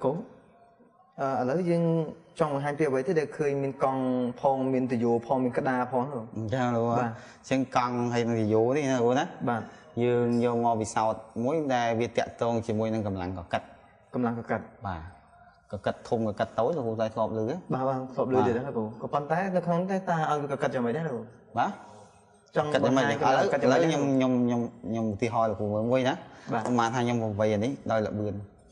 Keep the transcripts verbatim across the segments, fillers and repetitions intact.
cũng ở lỡ riêng trong hai triệu vậy thì để khơi mình còn phong mình tự dù phong mình cất đa phong rồi sao luôn á xem còn hay mình dù thì sao đó bạn như nhiều ngò vì sao mỗi đại việc tiện tông chỉ mỗi năng cầm lăng có cật cầm lăng có cật bà có cật thùng có cật tối là hồ tài sọp lưới bà bà sọp lưới để đó là cô có con tay nó không thấy ta ăn có cật cho mày đấy rồi bà trong cật mày ở lỡ nhom nhom nhom nhom thì hồi là cô quay đó mà thay nhom vậy đấy đây là bươn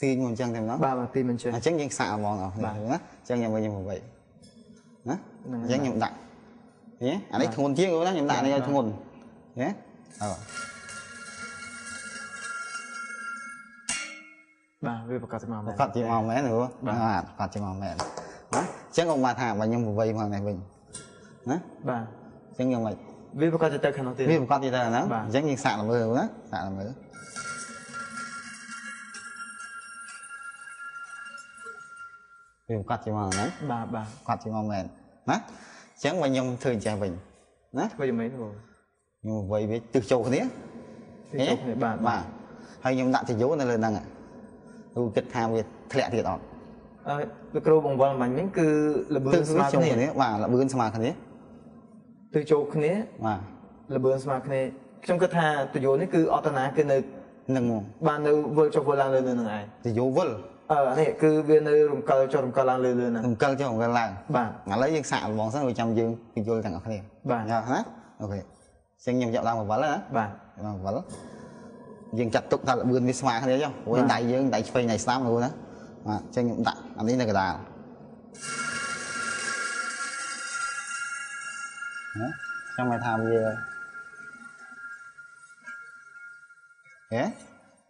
tin còn chẳng thêm đó bà mà tin mình chơi chẳng những xả mòn nào bà nữa chẳng những bao nhiêu vậy đó chẳng những đặng nhé anh ấy thôn chiếc rồi đó những đặng này thôn nhé bà về bà cắt chim màu mẹ cắt chim màu mẹ nữa bà cắt chim màu mẹ đó chẳng ông bà thả bà nhưng một vây mà này mình đó bà chẳng như vậy về bà cắt chim tơ khăn đầu tiên về bà cắt chim tơ đó bà chẳng như sạ là mưa đó sạ là mưa về bà cắt chim màu đấy bà bà cắt chim màu mẹ đó chẳng bà nhưng thường trẻ mình đó bây giờ mấy rồi nhưng một vây với từ châu thế thế bà bà hay nhưng đạn thì dấu này lên năng ạ u kết tham về thẹn thiệt đó, lúc đầu bằng vòng mà những cứ là bươn smart này, và là bươn smart này, từ chỗ này, và là bươn smart này, trong kết tham từ chỗ này cứ autona cái nơi nâng mông, và nơi vơi cho vơi lang lên lên này, từ chỗ vơi, ở này cứ về nơi rồng cờ cho rồng cờ lang lên lên này, rồng cờ cho rồng cờ lang, và mà lấy những sạn vòng sang người chăm dương, từ chỗ thằng ở kia, và nhá, ok, xem nhầm dạo lang một ván nữa, và một ván dương chặt tục thật là bươn với smart thế chứ, với đại dương đại phê này sám luôn đó, mà trên những tặng anh ấy là cái đà, trong ngày tham về, thế,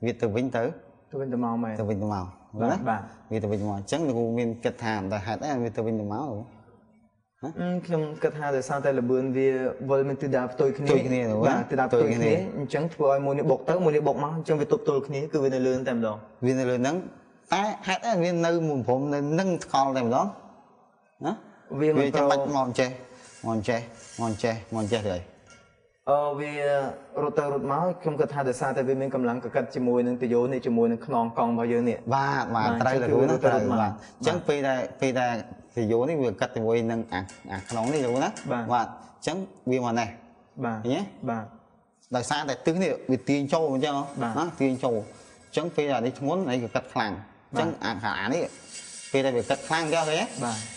việt từ vĩnh tử, từ vĩnh từ màu mày, từ vĩnh từ màu, đúng đó, việt từ vĩnh màu, chẳng được mình kết hàn tại hạt ấy việt từ vĩnh từ máu luôn. Trong kết hà để sao ta là bươn về với mình từ đạp tôi kia này và từ đạp tôi kia chẳng phải một niệm bộc tới một niệm bộc mà trong việc tôi tôi kia cứ viên này lớn tầm đó viên này lớn nắng ta hát là viên nơi mùng phồng nên nâng con tầm đó đó viên trong bạch mòn tre mòn tre mòn tre mòn tre rồi ờ về rốt tơ rốt máu trong kết hà để sao ta vì mình cầm lăng cả cắt chỉ môi nên từ vô này chỉ môi nên non con bao nhiêu này và và đây là đối nó chẳng phi đây phi đây thì vô này vừa cắt thì vui nâng à à nóng này vô đó và trắng viên màu này bà nhé bà tại sao tại tướng này bị tiền châu mà cho nó tiền châu trắng phi là đi muốn này cắt phẳng trắng à khả đấy phi đây bị cắt phẳng cho thế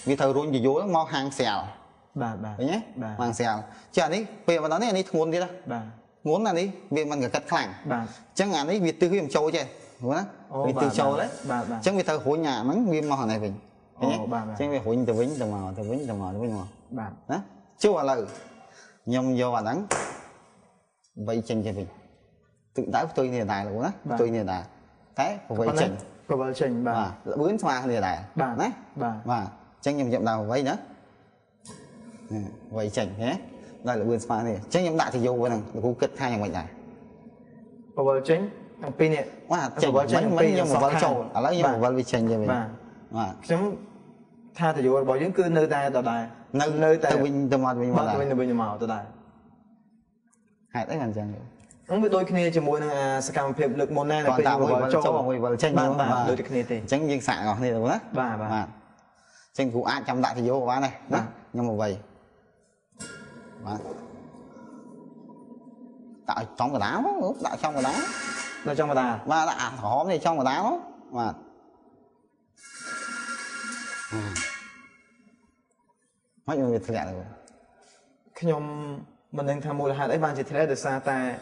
vì thầu luôn chỉ vô mong hàng xèo bà bà nhé hàng xèo chứ anh ấy về mà nói này anh ấy muốn đi đó muốn là đi vì mình phải cắt phẳng trắng anh ấy bị tư viên châu chứ đúng không bị tư châu đấy trắng vì thầu hối nhà mắng viên màu này mình chứ về huỳnh từ vĩnh từ màu từ vĩnh từ màu đúng không bạn đó chưa vào lời nhom vô và đắng vậy chừng cho mình tự đá tôi nề đài là đó tôi nề đài thế của vậy chừng của vậy chừng bà bướn hoa nề đài bà đấy bà và tránh nhầm nhầm nào vậy đó vậy chừng thế đây là bướn hoa này tránh nhầm đại thì vô với thằng cũng kết hai nhầm vậy này của vậy chừng thằng pin này quá chừng bánh bánh nhầm một ván trầu à lấy nhầm một ván vị chừng cho mình mà chúng tha thì vô bảo dưỡng cứ nơi ta tờ đài nơi nơi ta bình từ màu bình màu từ bình từ màu tờ đài hại tất cả chẳng không biết đôi khi chỉ muốn là scam phê lực môn này là cái vợ châu và người vợ tranh nhau mà đôi khi thì tránh viên sạn rồi thì đúng đó bà bà tranh cụ ai chăm đại thì vô quá này đó nhưng mà vậy tạo trong cái đá tạo trong cái đá tạo trong cái đá và đã hóm này trong cái đá đó mà mấy người thực hiện rồi khi nhom mình đang tham mưu là đấy ban chỉ thế được xa ta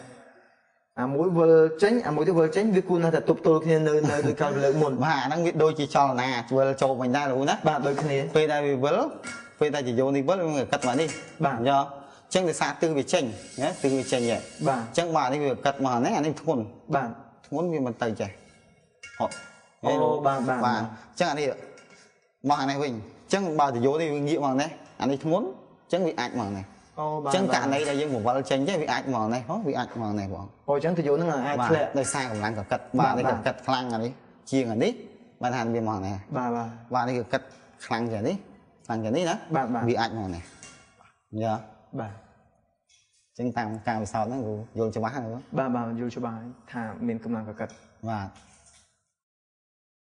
à mũi vừa tránh à mũi thứ vừa tránh việc cun là tụt tôi khi nơi nơi tôi cần lợi muốn và đang biết đôi chỉ cho là vừa cho mình ra luôn á bạn đôi khi về đây vừa về đây chỉ vô đi bớt người cắt mà đi bạn do chẳng được xa từ về tránh nhé từ về tránh nhẹ bạn chẳng mà đi vừa cắt mà đấy anh em thôn bạn muốn vì mình tay trẻ họ và chẳng hạn mà hàng này mình chẳng bà thì vô thì nghiệm bằng này anh ấy muốn chẳng bị ảnh bằng này chẳng cả này là dân của vào tranh chứ bị ảnh bằng này không bị ảnh bằng này bọn ôi chẳng thì vô nó là ai lệ đây sai của anh cả cật bà này cật khăn này chia ở đấy bạn hàng bị mòn này bà bà bà này cật khăn giờ đấy khăn giờ đấy đó bạn bị ảnh bằng này nhớ bà chẳng tạm càng sau nó vô cho bà nữa bà bà vô cho bà thả mình cầm làm cả cật và